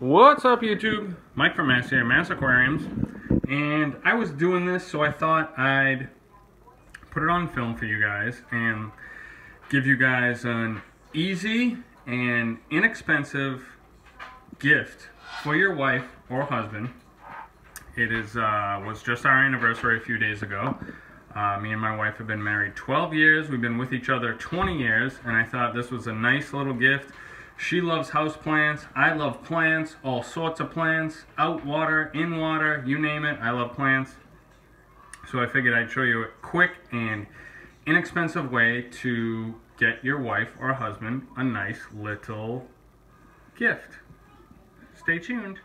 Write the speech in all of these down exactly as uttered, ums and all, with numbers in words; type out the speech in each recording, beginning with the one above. What's up, YouTube? Mike from Mass here, Mass Aquariums, and I was doing this, so I thought I'd put it on film for you guys and give you guys an easy and inexpensive gift for your wife or husband. It is uh, was just our anniversary a few days ago. Uh, me and my wife have been married twelve years. We've been with each other twenty years, and I thought this was a nice little gift. She loves houseplants, I love plants, all sorts of plants, out water, in water, you name it, I love plants. So I figured I'd show you a quick and inexpensive way to get your wife or husband a nice little gift. Stay tuned.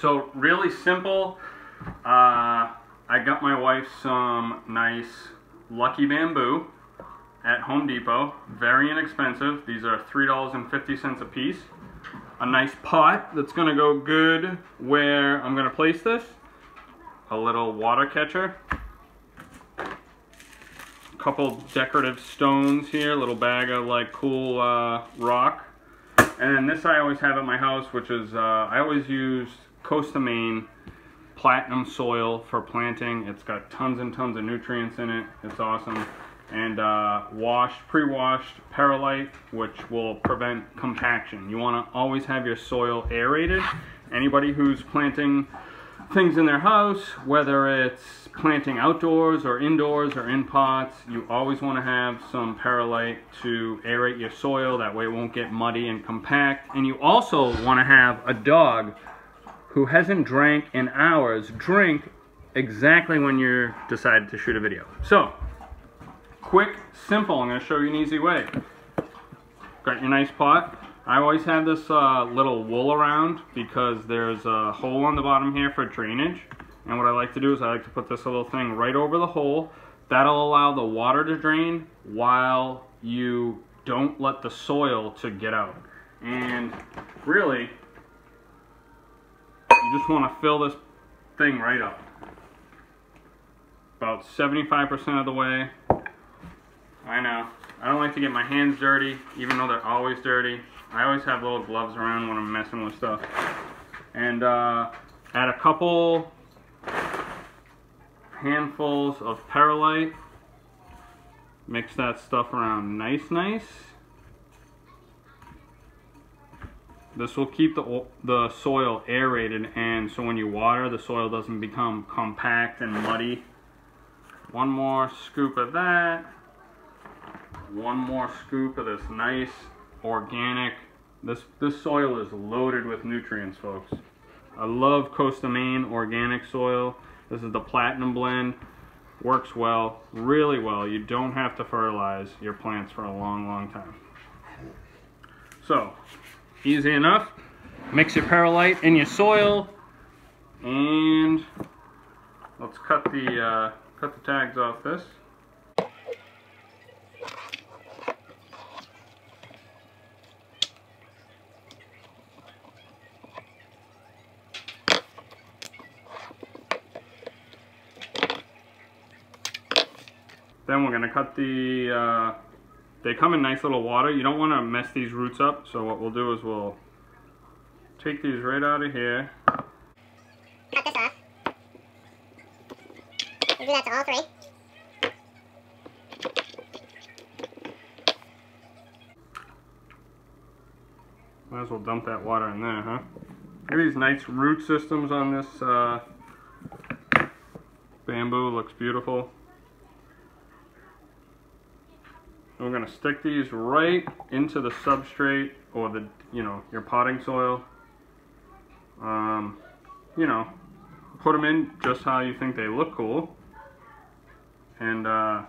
So really simple, uh, I got my wife some nice Lucky Bamboo at Home Depot, very inexpensive. These are three dollars and fifty cents a piece. A nice pot that's gonna go good where I'm gonna place this. A little water catcher. A couple decorative stones here, a little bag of like cool uh, rock. And then this I always have at my house, which is, uh, I always use Coast Maine Platinum Soil for planting. It's got tons and tons of nutrients in it. It's awesome. And uh, washed, pre-washed perlite, which will prevent compaction. You want to always have your soil aerated. Anybody who's planting things in their house, whether it's planting outdoors or indoors or in pots, you always want to have some perlite to aerate your soil. That way it won't get muddy and compact. And you also want to have a dog who hasn't drank in hours drink exactly when you decide to shoot a video. So, quick, simple, I'm going to show you an easy way. Got your nice pot. I always have this uh, little wool around because there's a hole on the bottom here for drainage. And what I like to do is I like to put this little thing right over the hole. That'll allow the water to drain while you don't let the soil to get out. And really, you just want to fill this thing right up. About seventy-five percent of the way. I know. I don't like to get my hands dirty, even though they're always dirty. I always have little gloves around when I'm messing with stuff. And uh, add a couple handfuls of perlite. Mix that stuff around nice, nice. This will keep the, the soil aerated, and so when you water, the soil doesn't become compact and muddy. One more scoop of that. One more scoop of this nice organic. This this soil is loaded with nutrients, folks. I love Coast Maine organic soil. This is the Platinum Blend. Works well, really well. You don't have to fertilize your plants for a long, long time. So, easy enough. Mix your perlite in your soil, and let's cut the uh, cut the tags off this. Then we're going to cut the, uh, they come in nice little water. You don't want to mess these roots up, so what we'll do is we'll take these right out of here. Cut this off. We'll do that to all three. Might as well dump that water in there, huh? Look at these nice root systems on this uh, bamboo. Looks beautiful. We're going to stick these right into the substrate or the, you know, your potting soil. Um, you know, put them in just how you think they look cool. And uh,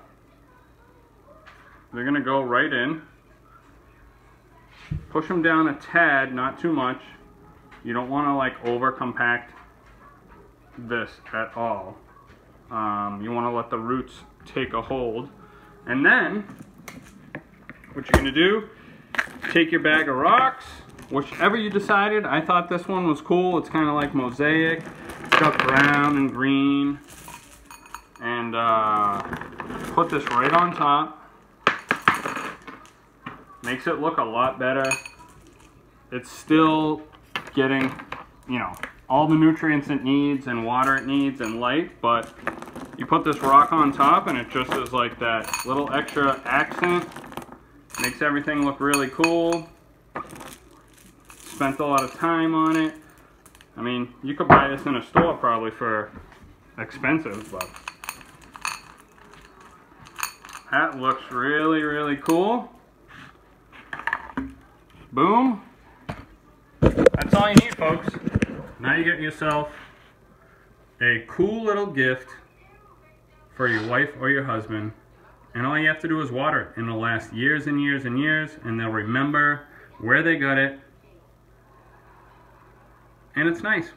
they're going to go right in. Push them down a tad, not too much. You don't want to like over compact this at all. Um, you want to let the roots take a hold. And then what you're going to do, take your bag of rocks, whichever you decided. I thought this one was cool. It's kind of like mosaic. It's got brown and green. And uh, put this right on top. Makes it look a lot better. it's still getting, you know, all the nutrients it needs and water it needs and light, but you put this rock on top and it just is like that little extra accent. Makes everything look really cool. Spent a lot of time on it. I mean, you could buy this in a store probably for expensive, but that looks really, really cool. Boom. That's all you need, folks. Now you're getting yourself a cool little gift for your wife or your husband. And all you have to do is water it. And it'll last years and years and years. And they'll remember where they got it. And it's nice.